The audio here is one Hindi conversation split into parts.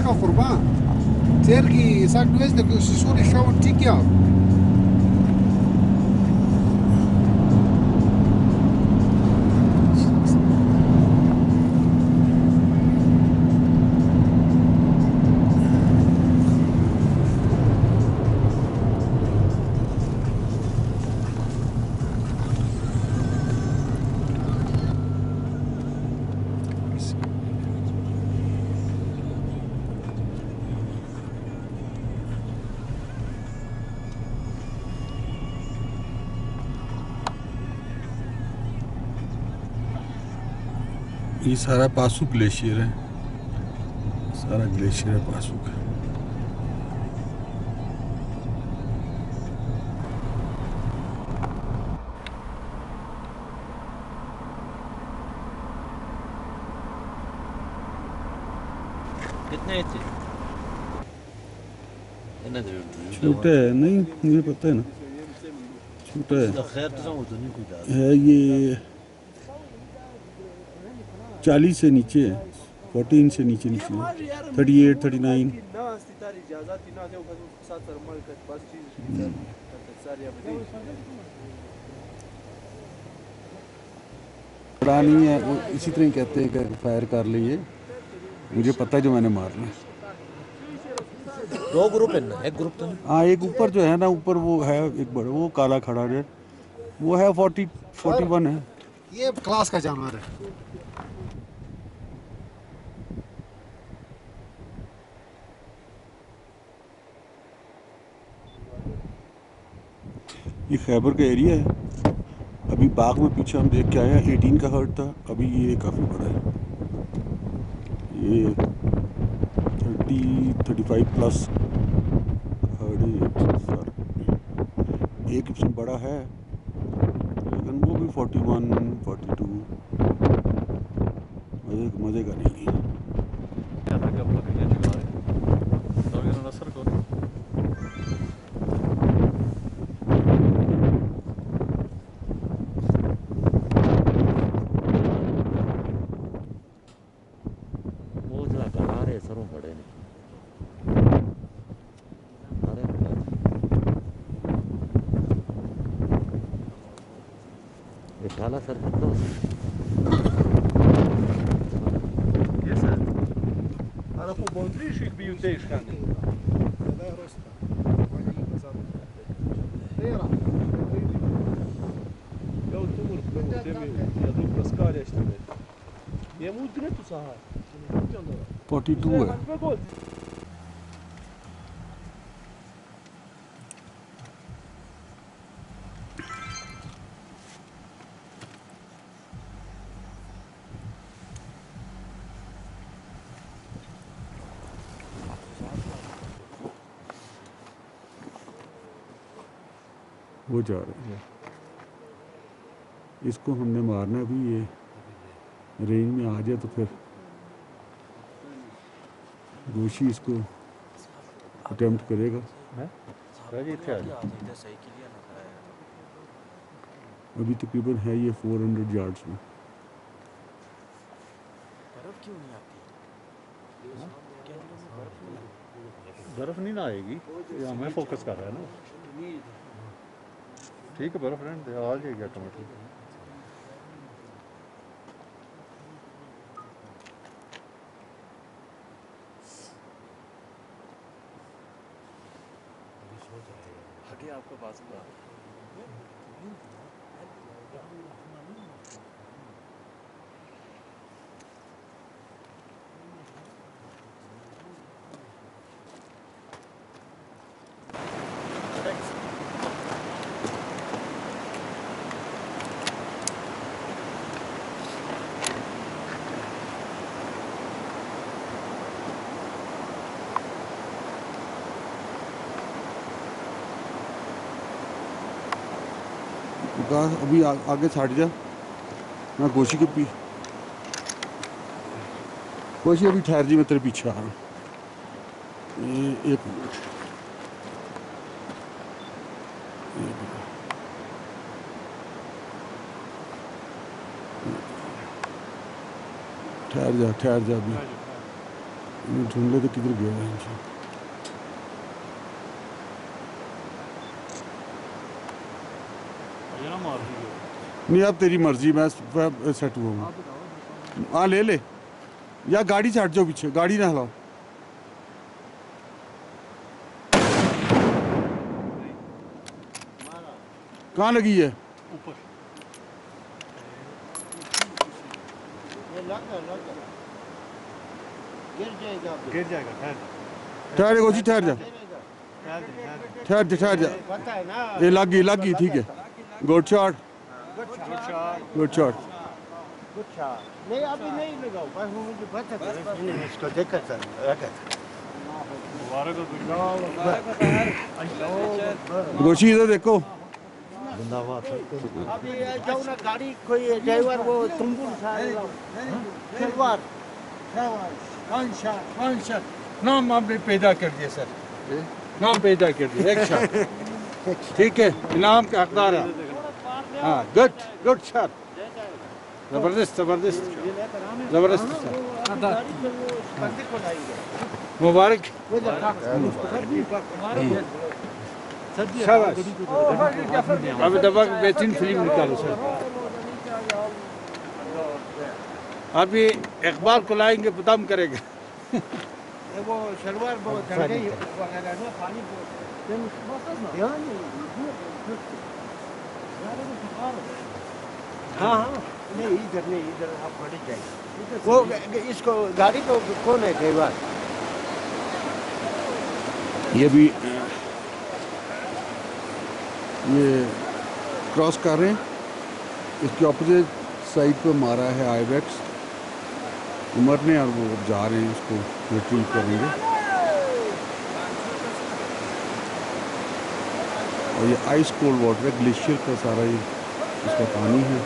Έλεγα χορβά. Τσέργι, σαν του έστω και στις ώρες χάουν τσίκια. ये सारा पासू ग्लेशियर है, सारा ग्लेशियर है पासू का। कितने हैं इतने? छोटे हैं, नहीं मुझे पता है ना, छोटे हैं। है ये 40 से नीचे है, 14 से नीचे 38, 39। नहीं है वो इसी तरह कहते हैं कि फायर कर लिए, मुझे पता है जो मैंने मारना। दो ग्रुप है ना, एक ग्रुप तो हाँ, एक ऊपर जो है ना, ऊपर वो है एक बड़ा, वो काला खड़ा है, वो है 40-41 है। ये क्लास का जानवर है। ये खैबर का एरिया है। अभी बाग में पीछे हम देख के आए हैं, 18 का हर्ट था, अभी ये काफ़ी बड़ा है, ये 35 प्लस हर्ट है। एक इप्सन बड़ा है लेकिन वो भी 41-42 मज़े का नहीं है। काला सर कितना? ये सर आरा को बोंड्रीश एक भी उठे इसकाने दादा रोस्ता वाली बजात तेरा я вот тур прямо я тут проскаля что ли я ему дряту сага 42 है। वो जा रहे हैं, इसको हमने मारना भी, ये रेंज में आ जाए तो फिर गोशी इसको अटेम्प्ट करेगा। अभी तकरीबन है ये 400 यार्ड्स में। बर्फ नहीं ना आएगी, हमें फोकस कर रहा है ना, ठीक है बर्फ रहने दे, आ जाएगी ऑटोमेटिक। अभी आगे छाट जा मैं गोशी के पी, गोशी अभी ठहर जी, मैं तेरे पीछे आ रहा हूँ। एक मिनट ठहर जा, ठहर जा अभी। ढूंढ लो तो किधर गया है इनसे। नहीं आप तेरी मर्जी, मैं सेट हुआ हूँ। हाँ ले ले या गाड़ी से हट जाओ पीछे, गाड़ी ना हिलाओ। कहाँ लगी है? ऊपर। गिर जाएगा, ठहर जाओ जी, ठहर जा, ठहर जा, ठहर जा। ये लगी लगी, ठीक है, गुड शॉट, गुड शॉट। नहीं अभी नहीं लगाओ, मुझे पता है इसको देखा था, गोशी इधर देखो। अभी जाओ ना, गाड़ी कोई ड्राइवर वो तुम्बुल था, नाम आपने पैदा कर दिया सर, नाम पैदा कर दिया। एक शॉट, ठीक है, इनाम का हकदार है। हाँ गुड, गुड शॉट, जबरदस्त जबरदस्त जबरदस्त मुबारक। अब दबा बेहतरीन फिल्म निकालो सर। आप ये अखबार को लाएंगे पता हम करेगा। वो शलवार बहुत नहीं, इधर नहीं, इधर आप खड़े जाइए। वो इसको गाड़ी को कौन है ड्राइवर? ये भी ये क्रॉस कर रहे हैं, इसके ऑपोजिट साइड पे मारा है आईबैक्स उमर ने, और वो जा रहे हैं इसको रिट्रीव करेंगे। और ये आइस कोल्ड वाटर है, ग्लेशियर का सारा ये इसका पानी है।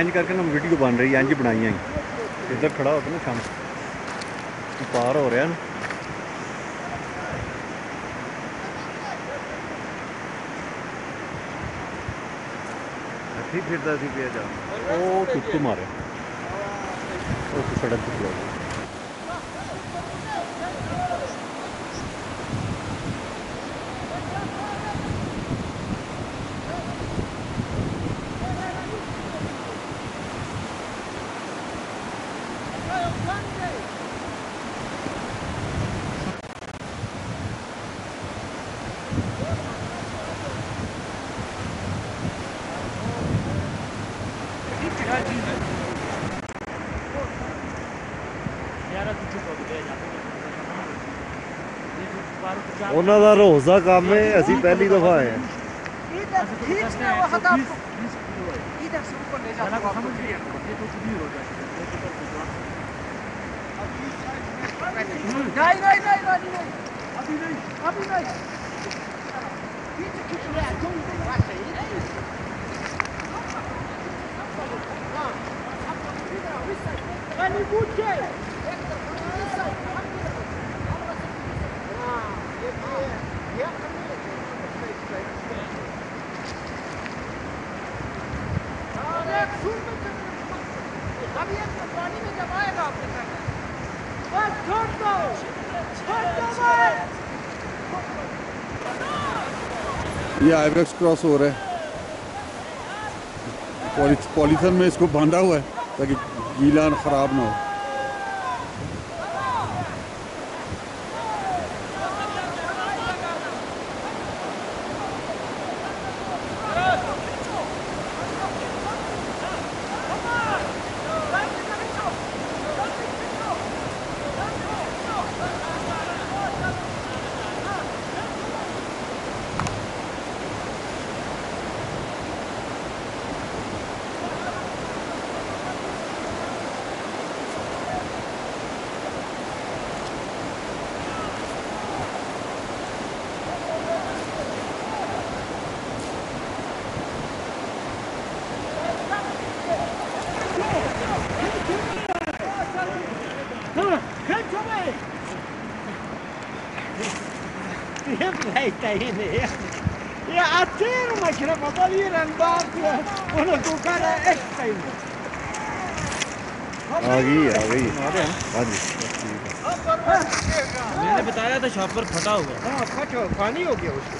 इंज करके ना वीडियो बन रही है, इंज बनाई है। इधर खड़ा होता ना शाम पार हो रहा है ना, ठीक फिरता सी पे जा चुटकू मारे सड़क पे। ਉਹਨਾਂ ਦਾ ਰੋਜ਼ਾ ਕੰਮ ਹੈ, ਅਸੀਂ ਪਹਿਲੀ ਦਫਾ ਆਏ ਹਾਂ। ये आईबैक्स क्रॉस हो रहा है, पॉलीथिन में इसको बांधा हुआ है ताकि गीला खराब ना हो। Ja, attero ma che la papalina andata, uno toccare e stai. आ गई आ गई। मैंने बताया था शॉप पर फटा होगा। हां, फटा पानी हो गया उसको।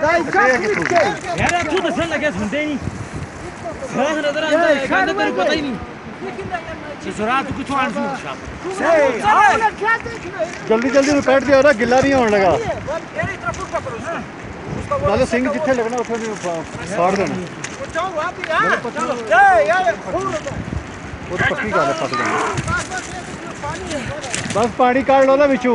यार अब तो डर लग गया, सुनते ही नहीं। सांस नजर आता है, कहते तेरे को पता ही नहीं। सुरात कुछ और शॉप। जल्दी जल्दी रिपेयर दिया ना, गिल्ला नहीं होने लगा। वाले सिंह जिथे लगना उसे फाड़ देना। वो तो पक्की गाले फंस गए। बस पानी काट लो ना बिचू।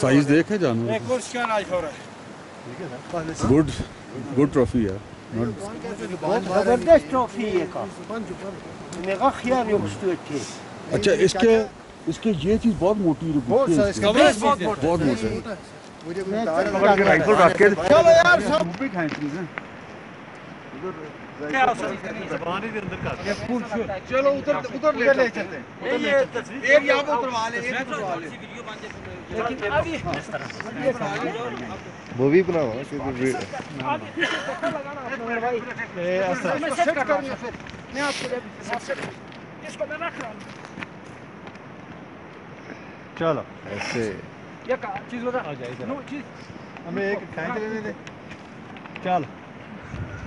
साइज देखे जानवर गुड गुड ट्रॉफी है, अच्छा इसके इसके ये चीज बहुत मोटी है, बहुत मोटी है। मुझे क्या जबानी के अंदर का ये फूल शो चलो उधर उधर ले चलते हैं ये एक यहां पे उतरवा ले एक उतरवा ले लेकिन अभी इस तरह वो भी बनाओ क्योंकि लगाना भाई ये ऐसा सेट करना फिर मैं आपको सेट इसको मैं रख रहा हूं चलो ऐसे ये का चीज उधर आ जाए इधर नो चीज हमें एक खींच लेने दे चल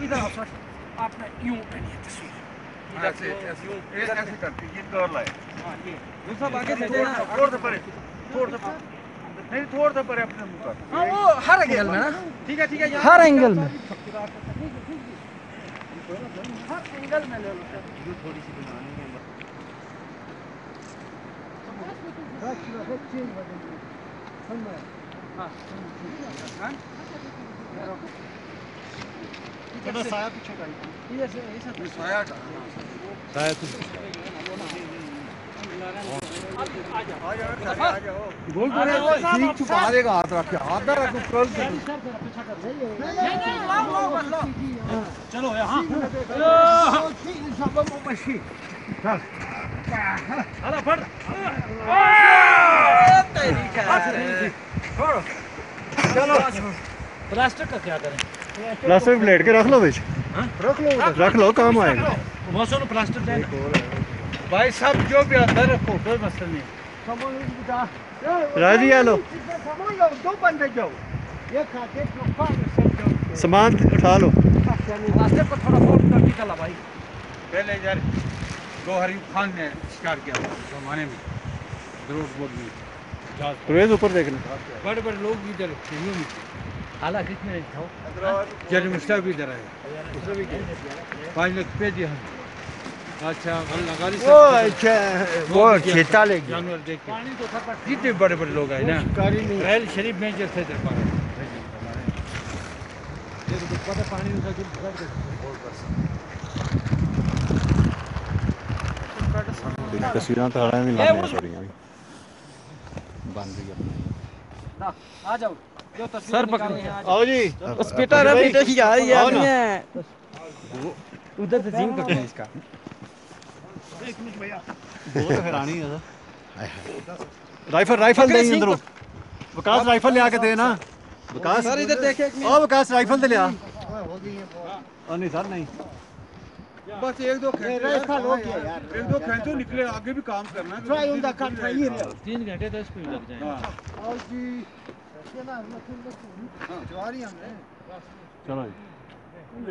इधर आओ सर आपने यूं बनी है तस्वीर ऐसे ऐसे करके ये कर लाए हां ये दूसरा आगे से देना थोड़ा सा नहीं थोड़ा सा पर अपने मुंह पर हां वो हर एंगल में ना ठीक है हर एंगल में हर एंगल में ले लो सर थोड़ी सी बनाने में बस थोड़ा चेंज हो जाएगा समझ हां इधर साया पीछे का इधर से ऐसा साया का साया तो आ जाओ बोल बोल ठीक छुपा देगा हाथ रख के हाथ ना रखो कल से नहीं लो चलो यहां सब वो मशी चल अरे फट तेरी छोड़ो चलो प्लास्टिक का क्या करें प्लास्टिक ब्लेड के रख लो बीच हां रख लो काम आएगा मौसम में प्लास्टिक लेना भाई साहब जो भी अंदर रखो कोई मसला नहीं समझ बेटा राजी आ लो समझ लो दो बंदे जाओ ये खाते लोफा सब जाओ सामान उठा लो प्लास्टिक को थोड़ा फोल्ड करके चला भाई पहले यार गोहरी खान ने शिकार किया जमाने में रोड बोर्ड में प्रेस ऊपर देखना बड़े-बड़े लोग भी इधर खेलने में हालांकि कितने था जन मुस्ताफ भी इधर आया उसने भी किया 5 लाख पे दिया अच्छा हम लगा ली वो अच्छा वो खेता ले जानवर देख के पानी तो था कितने बड़े-बड़े लोग आए ना रेल शरीफ में जैसे थे पर ये तो पता पानी उनका जो भर दे बहुत बरसा तस्वीरें तो हड़ाए भी लाने सॉरी बंद गया आ जाओ जो तस्वीर सर पकड़ो आओ जी बस बेटा रे बेटा की याद नहीं है उधर से जिम करते हैं इसका एक मिनट भैया बहुत हैरानी है सर राइफल नहीं अंदर विकास राइफल ले आके दे ना विकास सर इधर देखे एक मिनट ओ विकास राइफल दे ले आ हो गई है और नहीं सर नहीं बस एक दो खेल हो गया यार एक दो खेल तो निकले आगे भी काम करना है try on the cut try 3 घंटे 10 मिनट लग जाएंगे और जी ये ना हां जवारी हमने चलो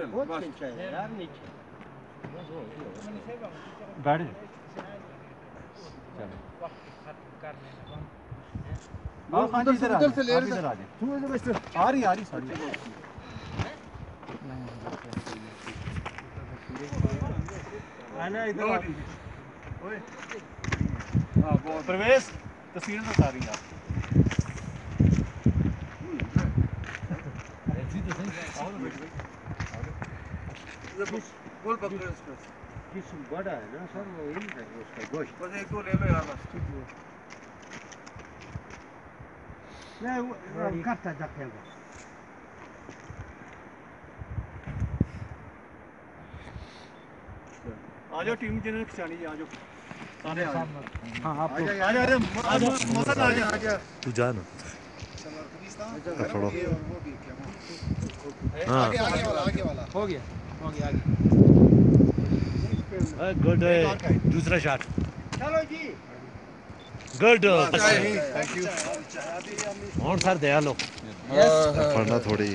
बहुत अच्छा है यार नीचे बैठ चलो वक्त कर लेना वो अंदर से ले रहा है तू इधर बस आ रही सारी आना इधर ओए हां वो प्रवेश तस्वीर तो सारी यार ऐसी तो सही और बैठ गए बोल पकड़ इसको किस्म बड़ा है ना सर वो ही है उसका गोश्त बस एक तो ले लो यार बस ठीक है मैं वो काटता जाके आजा टीम जनरल खिचानी जी आजो सारे हां आप आजा मौसम आजा तू जा ना आगे वाला हो गया गुड दूसरा शॉट चलो जी गुड थैंक यू और सर दया लो यस पढ़ना थोड़ी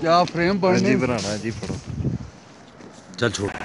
क्या फ्रेम बनने जी बनाना जी पढ़ो चल छोड़